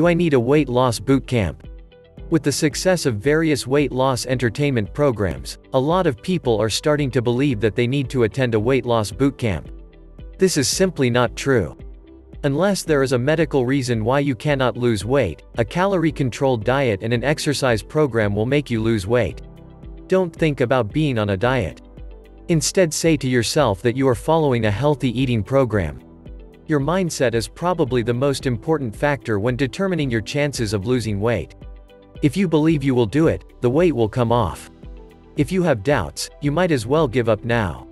Do I need a weight loss boot camp? With the success of various weight loss entertainment programs, a lot of people are starting to believe that they need to attend a weight loss boot camp. This is simply not true. Unless there is a medical reason why you cannot lose weight, a calorie-controlled diet and an exercise program will make you lose weight. Don't think about being on a diet. Instead, say to yourself that you are following a healthy eating program. Your mindset is probably the most important factor when determining your chances of losing weight. If you believe you will do it, the weight will come off. If you have doubts, you might as well give up now.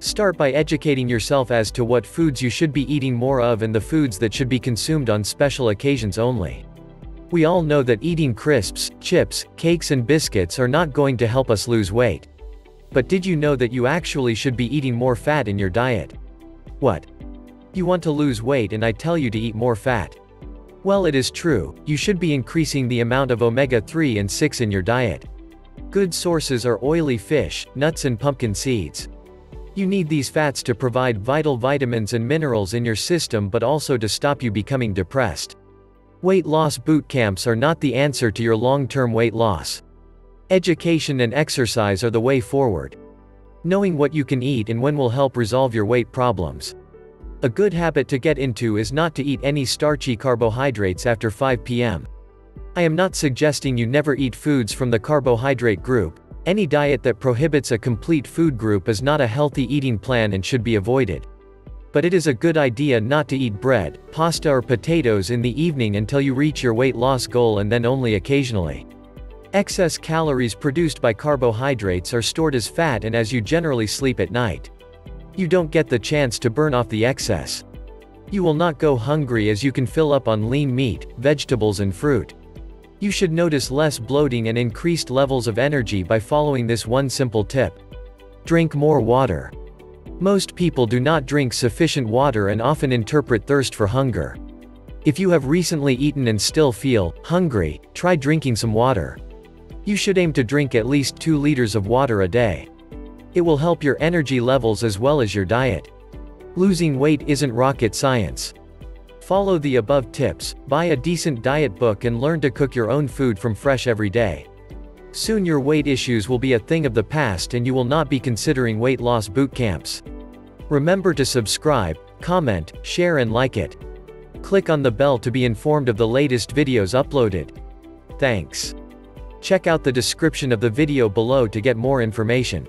Start by educating yourself as to what foods you should be eating more of and the foods that should be consumed on special occasions only. We all know that eating crisps, chips, cakes and biscuits are not going to help us lose weight. But did you know that you actually should be eating more fat in your diet? What? You want to lose weight and I tell you to eat more fat? Well, it is true, you should be increasing the amount of omega-3 and 6 in your diet. Good sources are oily fish, nuts and pumpkin seeds. You need these fats to provide vital vitamins and minerals in your system but also to stop you becoming depressed. Weight loss boot camps are not the answer to your long-term weight loss. Education and exercise are the way forward. Knowing what you can eat and when will help resolve your weight problems. A good habit to get into is not to eat any starchy carbohydrates after 5 p.m. I am not suggesting you never eat foods from the carbohydrate group. Any diet that prohibits a complete food group is not a healthy eating plan and should be avoided. But it is a good idea not to eat bread, pasta or potatoes in the evening until you reach your weight loss goal and then only occasionally. Excess calories produced by carbohydrates are stored as fat and as you generally sleep at night, you don't get the chance to burn off the excess. You will not go hungry as you can fill up on lean meat, vegetables and fruit. You should notice less bloating and increased levels of energy by following this one simple tip. Drink more water. Most people do not drink sufficient water and often interpret thirst for hunger. If you have recently eaten and still feel hungry, try drinking some water. You should aim to drink at least 2 liters of water a day. It will help your energy levels as well as your diet. Losing weight isn't rocket science. Follow the above tips, buy a decent diet book and learn to cook your own food from fresh every day. Soon your weight issues will be a thing of the past and you will not be considering weight loss boot camps. Remember to subscribe, comment, share and like it. Click on the bell to be informed of the latest videos uploaded. Thanks. Check out the description of the video below to get more information.